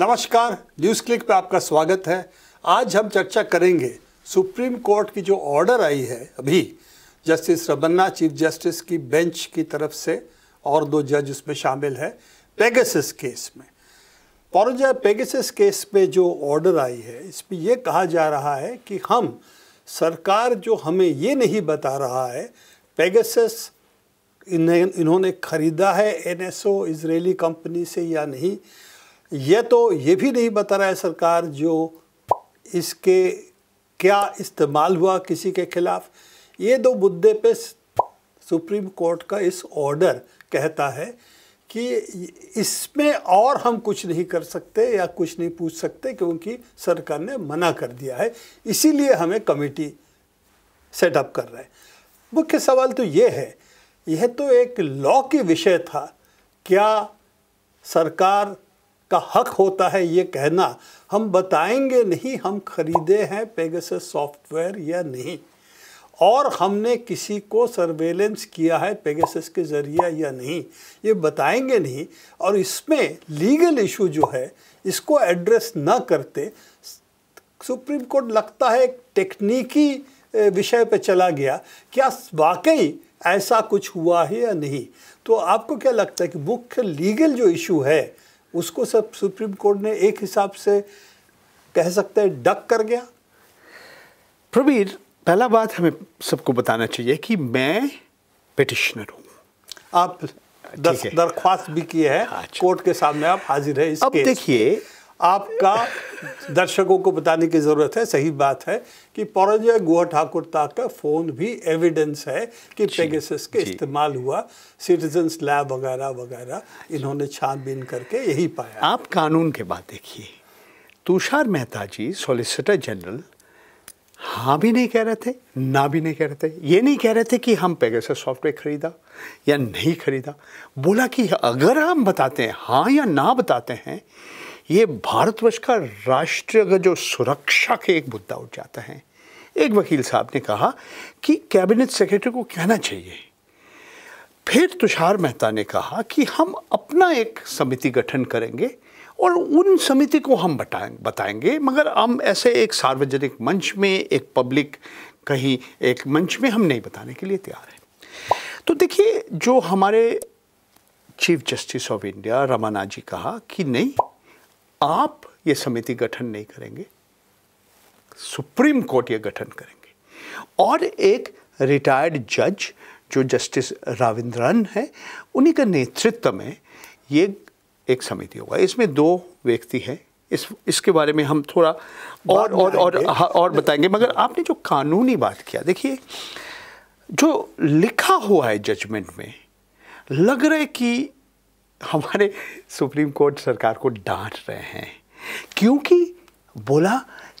नमस्कार, news click पे आपका स्वागत है। आज हम चर्चा करेंगे सुप्रीम कोर्ट की जो ऑर्डर आई है अभी जस्टिस रमन्ना चीफ जस्टिस की बेंच की तरफ से, और दो जज उसमें शामिल है, पेगासस केस में। परंजय, पेगासस केस में जो ऑर्डर आई है इसमें ये कहा जा रहा है कि हम सरकार जो हमें ये नहीं बता रहा है पेगासस इन्होंने ख़रीदा है NSO इजरायली कंपनी से या नहीं, यह तो ये भी नहीं बता रहा है सरकार जो इसके क्या इस्तेमाल हुआ किसी के खिलाफ। ये दो मुद्दे पे सुप्रीम कोर्ट का इस ऑर्डर कहता है कि इसमें और हम कुछ नहीं कर सकते या कुछ नहीं पूछ सकते क्योंकि सरकार ने मना कर दिया है, इसीलिए हमें कमेटी सेटअप कर रहे हैं। मुख्य सवाल तो ये है, यह तो एक लॉ के विषय था, क्या सरकार का हक होता है ये कहना हम बताएंगे नहीं हम खरीदे हैं पेगासस सॉफ्टवेयर या नहीं, और हमने किसी को सर्वेलेंस किया है पेगासस के ज़रिए या नहीं ये बताएंगे नहीं, और इसमें लीगल इशू जो है इसको एड्रेस ना करते सुप्रीम कोर्ट लगता है एक टेक्निकी विषय पे चला गया। क्या वाकई ऐसा कुछ हुआ है या नहीं? तो आपको क्या लगता है कि मुख्य लीगल जो इशू है उसको सब सुप्रीम कोर्ट ने एक हिसाब से कह सकते हैं डक कर गया? प्रवीर, पहला बात हमें सबको बताना चाहिए कि मैं पिटिशनर हूँ। आप दरख्वास्त भी किए हैं, कोर्ट के सामने आप हाजिर हैं। अब देखिए, आपका दर्शकों को बताने की ज़रूरत है, सही बात है कि परंजय गुहा ठाकुरता का फ़ोन भी एविडेंस है कि पेगासस के इस्तेमाल हुआ, सिटीजन्स लैब वगैरह वगैरह इन्होंने छानबीन करके यही पाया। आप कानून के बात देखिए, तुषार मेहता जी सॉलिसिटर जनरल हाँ भी नहीं कह रहे थे, ना भी नहीं कह रहे थे, ये नहीं कह रहे थे कि हम पेगासस सॉफ्टवेयर ख़रीदा या नहीं ख़रीदा, बोला कि अगर हम बताते हैं हाँ या ना बताते हैं ये भारतवर्ष का राष्ट्रीय जो सुरक्षा के एक मुद्दा उठ जाता है। एक वकील साहब ने कहा कि कैबिनेट सेक्रेटरी को कहना चाहिए, फिर तुषार मेहता ने कहा कि हम अपना एक समिति गठन करेंगे और उन समिति को हम बताएंगे, मगर हम ऐसे एक सार्वजनिक मंच में, एक पब्लिक कहीं एक मंच में हम नहीं बताने के लिए तैयार हैं। तो देखिए, जो हमारे chief justice of India Ramana ji कहा कि नहीं, आप ये समिति गठन नहीं करेंगे, सुप्रीम कोर्ट ये गठन करेंगे, और एक रिटायर्ड जज जो जस्टिस राविंद्रन है उन्हीं का नेतृत्व में ये एक समिति होगा। इसमें दो व्यक्ति हैं, इसके बारे में हम थोड़ा और बताएंगे, मगर आपने जो कानूनी बात किया, देखिए जो लिखा हुआ है जजमेंट में लग रहा है कि हमारे सुप्रीम कोर्ट सरकार को डांट रहे हैं, क्योंकि बोला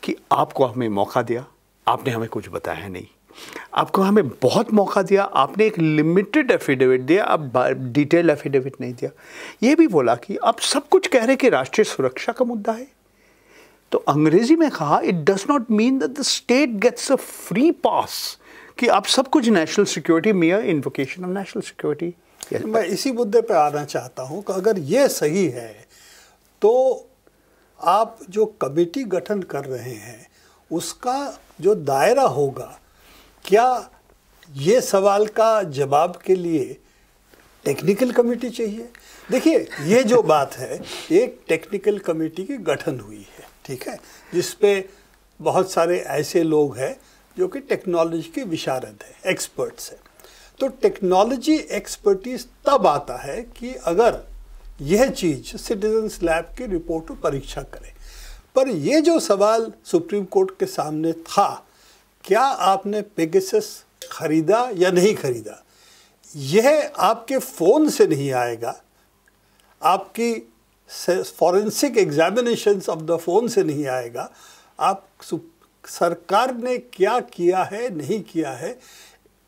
कि आपको हमें मौका दिया, आपने हमें कुछ बताया नहीं, आपको हमें बहुत मौका दिया, आपने एक लिमिटेड एफिडेविट दिया, आप डिटेल एफिडेविट नहीं दिया। ये भी बोला कि आप सब कुछ कह रहे कि राष्ट्रीय सुरक्षा का मुद्दा है, तो अंग्रेजी में कहा it does not mean that the state gets a free pass कि आप सब कुछ national security, mere invocation of national security. मैं इसी मुद्दे पर आना चाहता हूं कि अगर ये सही है तो आप जो कमेटी गठन कर रहे हैं उसका जो दायरा होगा, क्या ये सवाल का जवाब के लिए टेक्निकल कमेटी चाहिए? देखिए, ये जो बात है, एक टेक्निकल कमेटी की गठन हुई है, ठीक है, जिस पे बहुत सारे ऐसे लोग हैं जो कि टेक्नोलॉजी के विशारद हैं, एक्सपर्ट्स हैं। तो टेक्नोलॉजी एक्सपर्टीज़ तब आता है कि अगर यह चीज़ सिटीजन्स लैब की रिपोर्ट पर परीक्षा करें, पर यह जो सवाल सुप्रीम कोर्ट के सामने था, क्या आपने पेगासस ख़रीदा या नहीं ख़रीदा, यह आपके फ़ोन से नहीं आएगा, आपकी forensic examinations of the phone से नहीं आएगा, आप सरकार ने क्या किया है नहीं किया है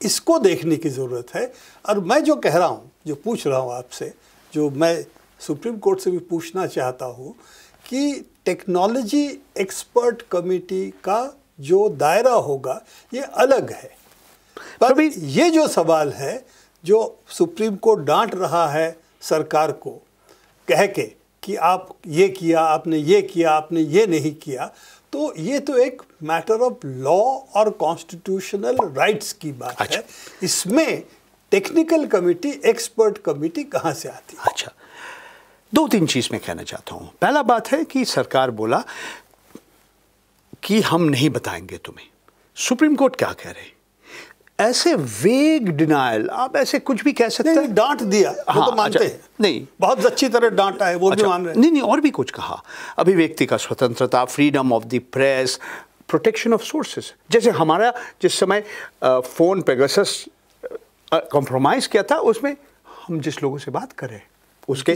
इसको देखने की ज़रूरत है। और मैं जो कह रहा हूँ, जो पूछ रहा हूँ आपसे, जो मैं सुप्रीम कोर्ट से भी पूछना चाहता हूँ कि टेक्नोलॉजी एक्सपर्ट कमेटी का जो दायरा होगा ये अलग है, पर ये जो सवाल है जो सुप्रीम कोर्ट डांट रहा है सरकार को कह के कि आप ये किया, आपने ये किया, आपने ये नहीं किया, तो ये तो एक मैटर ऑफ लॉ और कॉन्स्टिट्यूशनल राइट्स की बात है। इसमें टेक्निकल कमिटी, एक्सपर्ट कमिटी कहाँ से आती है? अच्छा, दो तीन चीज़ मैं कहना चाहता हूँ। पहला बात है कि सरकार बोला कि हम नहीं बताएंगे तुम्हें। सुप्रीम कोर्ट क्या कह रहे हैं? ऐसे वेग डिनाइल, आप ऐसे कुछ भी कह सकते हैं। डांट दिया, हाँ, तो मानते हैं। नहीं, बहुत अच्छी तरह डांटा है, वो भी मान रहे हैं। नहीं, और भी कुछ कहा, अभिव्यक्ति का स्वतंत्रता, freedom of the press, protection of sources. जैसे हमारा जिस समय फोन पेगासस कॉम्प्रोमाइज़ किया था, उसमें हम जिस लोगों से बात करें उसके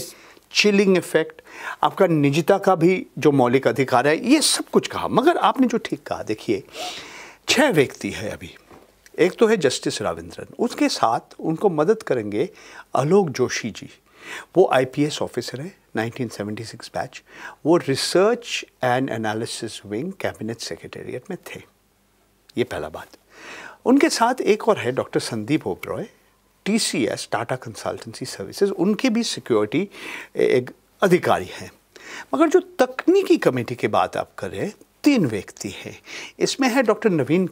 चिलिंग इफेक्ट, आपका निजता का भी जो मौलिक अधिकार है, ये सब कुछ कहा। मगर आपने जो ठीक कहा, देखिए 6 व्यक्ति है अभी। एक तो है जस्टिस राविंद्रन, उसके साथ उनको मदद करेंगे आलोक जोशी जी। वो आईपीएस ऑफिसर हैं, 1976 बैच। वो research and analysis wing cabinet secretariat में थे, ये पहला बात। उनके साथ एक और है doctor Sandeep Oberoi, TCS Tata consultancy services, उनके भी सिक्योरिटी एक अधिकारी हैं। मगर जो तकनीकी कमेटी की बात आप कर रहे हैं, 3 व्यक्ति हैं। इसमें है डॉक्टर नवीन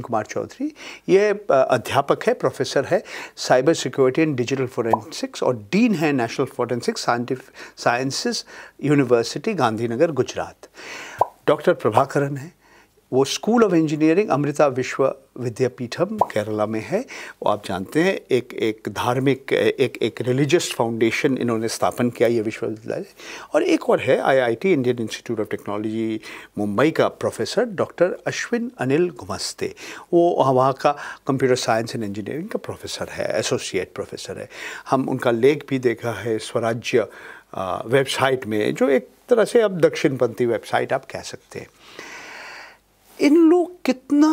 कुमार चौधरी, ये अध्यापक है, प्रोफेसर है cyber security and digital forensics, और डीन है national forensic sciences university, Gandhinagar, Gujarat. Doctor Prabhakaran है, वो स्कूल ऑफ इंजीनियरिंग अमृता विश्व विद्यापीठम केरला में है। वो आप जानते हैं एक धार्मिक एक रिलीजियस फाउंडेशन इन्होंने स्थापन किया, ये विश्वविद्यालय। और एक और है IIT, Indian institute of technology Mumbai का प्रोफेसर डॉक्टर अश्विन अनिल गुमस्ते। वो वहाँ का कंप्यूटर साइंस एंड इंजीनियरिंग का प्रोफेसर है, एसोसिएट प्रोफेसर है। हम उनका लेख भी देखा है स्वराज्य वेबसाइट में, जो एक तरह से अब दक्षिणपंथी वेबसाइट आप कह सकते हैं। इन लोग कितना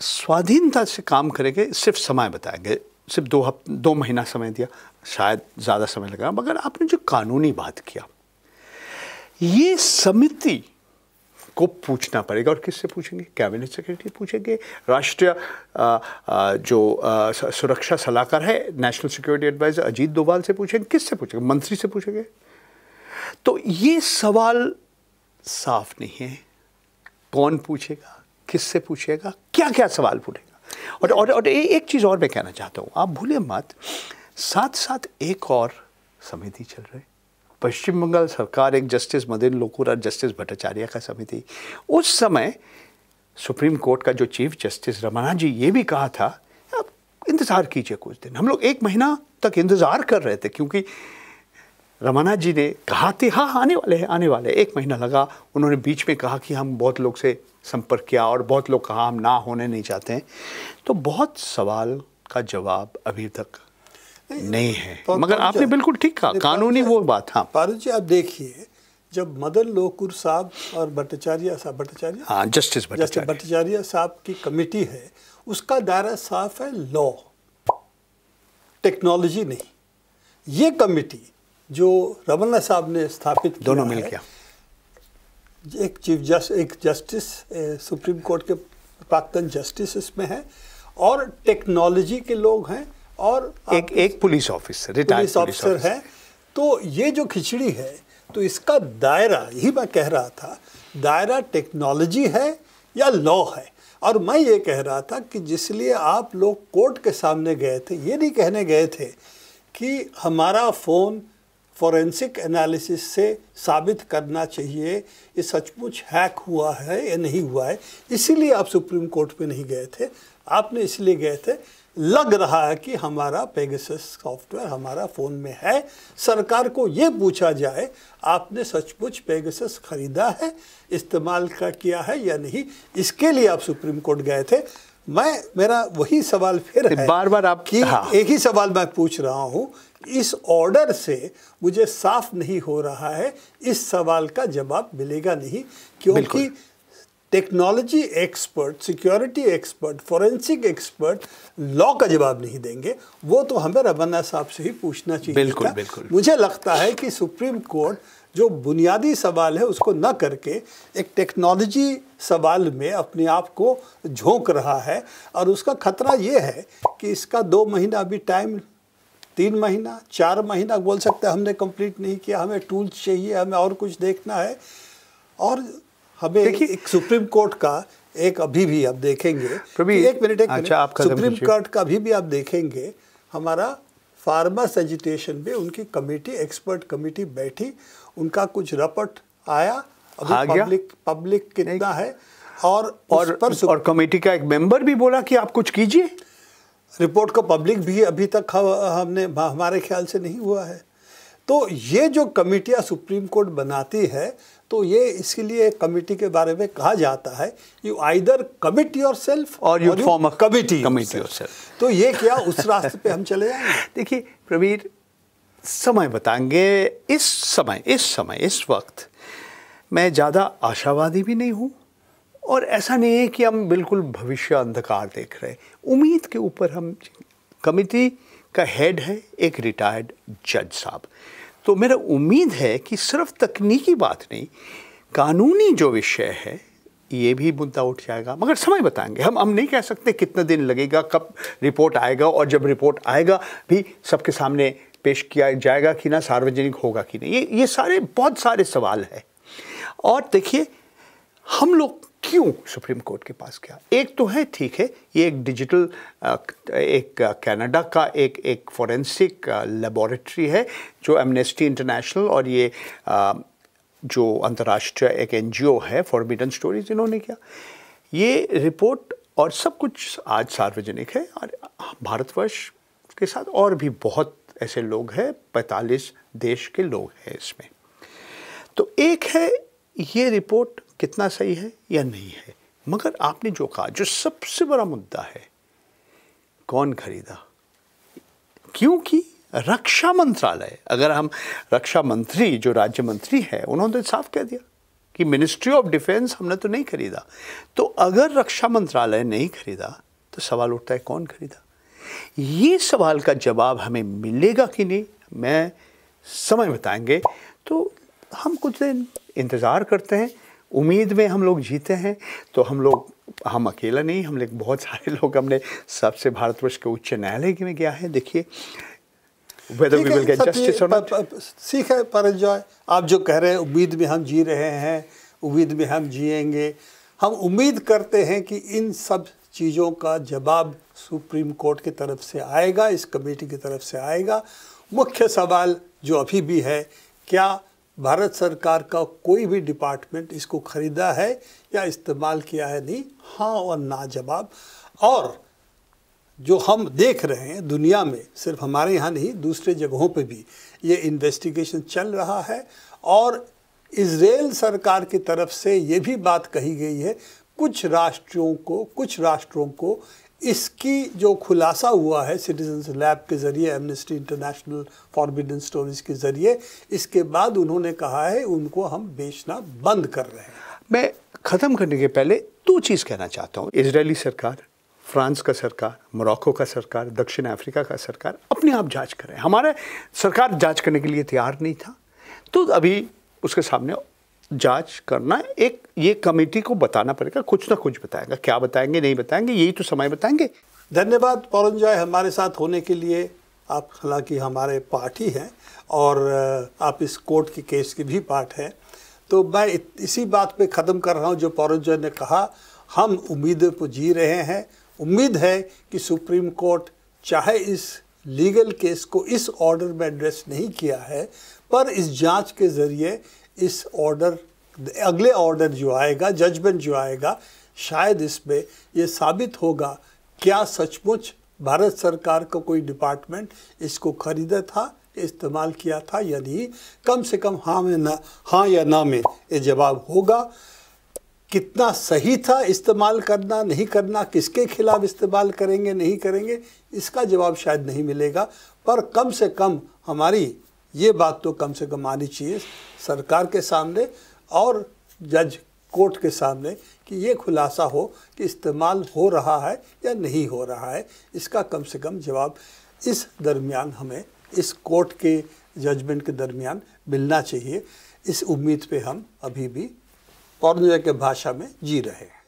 स्वाधीनता से काम करेंगे, सिर्फ समय बताएंगे। सिर्फ 2 महीना समय दिया, शायद ज़्यादा समय लगा। मगर आपने जो कानूनी बात किया, ये समिति को पूछना पड़ेगा। और किससे पूछेंगे? कैबिनेट सेक्रेटरी पूछेंगे, राष्ट्रीय जो सुरक्षा सलाहकार है, national security adviser Ajit Doval से पूछेंगे। किससे पूछेंगे? मंत्री से पूछेंगे। तो ये सवाल साफ नहीं है, कौन पूछेगा, किससे पूछेगा, क्या क्या सवाल पूछेगा। और एक चीज़ और मैं कहना चाहता हूँ, आप भूलिए मत, साथ साथ एक और समिति चल रही है। पश्चिम बंगाल सरकार एक जस्टिस मदन लोकुर और जस्टिस भट्टाचार्य का समिति। उस समय सुप्रीम कोर्ट का जो चीफ जस्टिस रमना जी, ये भी कहा था आप इंतज़ार कीजिए कुछ दिन। हम लोग 1 महीना तक इंतज़ार कर रहे थे, क्योंकि रमना जी ने कहा थे हाँ आने वाले हैं, आने वाले। 1 महीना लगा। उन्होंने बीच में कहा कि हम बहुत लोग से संपर्क किया, और बहुत लोग कहा हम ना होने नहीं चाहते हैं। तो बहुत सवाल का जवाब अभी तक नहीं है। मगर आपने बिल्कुल ठीक कहा, कानूनी वो बात। हाँ पारू जी, आप देखिए, जब मदन लोकुर साहब और भट्टाचार्य हाँ जस्टिस भट्टाचार्य साहब की कमेटी है, उसका दायरा साफ है, लॉ, टेक्नोलॉजी नहीं। ये कमेटी जो रमन्ना साहब ने स्थापित किया, दोनों मिल गया, एक चीफ जस्ट, एक जस्टिस सुप्रीम कोर्ट के प्राक्तन जस्टिस इसमें है, और टेक्नोलॉजी के लोग हैं, और एक police officer, retired police officer है। तो ये जो खिचड़ी है, तो इसका दायरा, यही मैं कह रहा था, दायरा टेक्नोलॉजी है या लॉ है। और मैं ये कह रहा था कि जिसलिए आप लोग कोर्ट के सामने गए थे, ये नहीं कहने गए थे कि हमारा फ़ोन फॉरेंसिक एनालिसिस से साबित करना चाहिए ये सचमुच हैक हुआ है या नहीं हुआ है। इसीलिए आप सुप्रीम कोर्ट में नहीं गए थे, आपने इसलिए गए थे, लग रहा है कि हमारा पेगासस सॉफ्टवेयर हमारा फ़ोन में है, सरकार को ये पूछा जाए आपने सचमुच पेगासस खरीदा है, इस्तेमाल का किया है या नहीं, इसके लिए आप सुप्रीम कोर्ट गए थे। मेरा वही सवाल फिर है, बार बार आप कि हाँ। एक ही सवाल मैं पूछ रहा हूँ, इस ऑर्डर से मुझे साफ नहीं हो रहा है इस सवाल का जवाब मिलेगा नहीं, क्योंकि technology expert, security expert, forensic expert law का जवाब नहीं देंगे। वो तो हमें रमन्ना साहब से ही पूछना चाहिए। बिल्कुल, बिल्कुल। मुझे लगता है कि सुप्रीम कोर्ट जो बुनियादी सवाल है उसको न करके एक टेक्नोलॉजी सवाल में अपने आप को झोंक रहा है, और उसका खतरा ये है कि इसका 2 महीना अभी टाइम 3 महीना 4 महीना बोल सकते हैं हमने कंप्लीट नहीं किया, हमें टूल्स चाहिए, हमें और कुछ देखना है। और हमें देखिए सुप्रीम कोर्ट का एक अभी भी आप देखेंगे एक मिनट सुप्रीम कोर्ट का अभी भी आप देखेंगे हमारा फार्मर्स एजिटेशन में उनकी कमेटी एक्सपर्ट कमेटी बैठी, उनका कुछ रपट आया अभी पब्लिक कितना है और कमेटी का एक मेंबर भी बोला कि आप कुछ कीजिए। रिपोर्ट को पब्लिक भी अभी तक हमने हमारे ख्याल से नहीं हुआ है। तो ये जो कमेटियाँ सुप्रीम कोर्ट बनाती है तो ये इसलिए कमेटी के बारे में कहा जाता है यू आइदर कमिट योरसेल्फ और you form a committee yourself. तो ये क्या उस रास्ते पे हम चले जाएंगे। देखिए प्रवीर समय बताएंगे, इस वक्त मैं ज़्यादा आशावादी भी नहीं हूँ और ऐसा नहीं है कि हम बिल्कुल भविष्य अंधकार देख रहे। उम्मीद के ऊपर हम, कमेटी का हेड है एक रिटायर्ड जज साहब, तो मेरा उम्मीद है कि सिर्फ तकनीकी बात नहीं, कानूनी जो विषय है ये भी मुद्दा उठ जाएगा। मगर समय बताएंगे, हम नहीं कह सकते कितना दिन लगेगा, कब रिपोर्ट आएगा, और जब रिपोर्ट आएगा भी सबके सामने पेश किया जाएगा कि ना, सार्वजनिक होगा कि नहीं, ये बहुत सारे सवाल है। और देखिए हम लोग क्यों सुप्रीम कोर्ट के पास गया, एक तो है ठीक है ये एक डिजिटल एक कनाडा का एक फॉरेंसिक लेबोरेटरी है जो एमनेस्टी इंटरनेशनल और ये जो अंतर्राष्ट्रीय एक एनजीओ है फॉरबिडन स्टोरीज, इन्होंने किया। ये रिपोर्ट और सब कुछ आज सार्वजनिक है और भारतवर्ष के साथ और भी बहुत ऐसे लोग हैं, 45 देश के लोग हैं इसमें। तो एक है ये रिपोर्ट कितना सही है या नहीं है, मगर आपने जो कहा जो सबसे बड़ा मुद्दा है कौन खरीदा, क्योंकि रक्षा मंत्रालय, अगर हम रक्षा मंत्री जो राज्य मंत्री है उन्होंने साफ कह दिया कि मिनिस्ट्री ऑफ डिफेंस हमने तो नहीं खरीदा। तो अगर रक्षा मंत्रालय नहीं खरीदा तो सवाल उठता है कौन खरीदा। ये सवाल का जवाब हमें मिलेगा कि नहीं, मैं समय बताएंगे। तो हम कुछ दिन इंतज़ार करते हैं, उम्मीद में हम लोग जीते हैं। तो हम अकेला नहीं, हम लोग बहुत सारे लोग, हमने सबसे भारतवर्ष के उच्च न्यायालय में गया है। देखिए सीख है परंजॉय, आप जो कह रहे हैं उम्मीद में हम जी रहे हैं, उम्मीद में हम जिएंगे। हम उम्मीद करते हैं कि इन सब चीज़ों का जवाब सुप्रीम कोर्ट की तरफ से आएगा, इस कमेटी की तरफ से आएगा। मुख्य सवाल जो अभी भी है, क्या भारत सरकार का कोई भी डिपार्टमेंट इसको खरीदा है या इस्तेमाल किया है, नहीं, हाँ और ना जवाब। और जो हम देख रहे हैं दुनिया में, सिर्फ हमारे यहाँ नहीं दूसरे जगहों पे भी ये इन्वेस्टिगेशन चल रहा है, और इजरायल सरकार की तरफ से ये भी बात कही गई है कुछ राष्ट्रों को इसकी जो खुलासा हुआ है सिटीजन्स लैब के ज़रिए, एमनेस्टी इंटरनेशनल फॉरबिडन स्टोरीज के ज़रिए, इसके बाद उन्होंने कहा है उनको हम बेचना बंद कर रहे हैं। मैं ख़त्म करने के पहले 2 चीज़ कहना चाहता हूँ। इजरायली सरकार, फ्रांस का सरकार, मोरक्को का सरकार, दक्षिण अफ्रीका का सरकार अपने आप जांच कर रहे हैं। हमारा सरकार जाँच करने के लिए तैयार नहीं था, तो अभी उसके सामने जांच करना, एक ये कमेटी को बताना पड़ेगा, कुछ ना कुछ बताएगा, क्या बताएंगे नहीं बताएंगे यही तो समय बताएंगे। धन्यवाद परंजॉय हमारे साथ होने के लिए। आप हालांकि हमारे पार्टी हैं और आप इस कोर्ट के केस के भी पार्ट हैं, तो मैं इसी बात पे ख़त्म कर रहा हूँ जो परंजॉय ने कहा, हम उम्मीद को जी रहे हैं। उम्मीद है कि सुप्रीम कोर्ट चाहे इस लीगल केस को इस ऑर्डर में एड्रेस नहीं किया है, पर इस जाँच के ज़रिए इस ऑर्डर, अगले ऑर्डर जो आएगा, जजमेंट जो आएगा, शायद इसमें ये साबित होगा क्या सचमुच भारत सरकार का कोई डिपार्टमेंट इसको खरीदा था, इस्तेमाल किया था या नहीं। कम से कम हाँ या ना में ये जवाब होगा, कितना सही था इस्तेमाल करना, नहीं करना, किसके खिलाफ इस्तेमाल करेंगे, नहीं करेंगे, इसका जवाब शायद नहीं मिलेगा, पर कम से कम हमारी ये बात तो कम से कम आनी चाहिए सरकार के सामने और जज कोर्ट के सामने कि ये खुलासा हो कि इस्तेमाल हो रहा है या नहीं हो रहा है, इसका कम से कम जवाब इस दरमियान हमें, इस कोर्ट के जजमेंट के दरमियान मिलना चाहिए। इस उम्मीद पे हम अभी भी परंजॉय के भाषा में जी रहे हैं।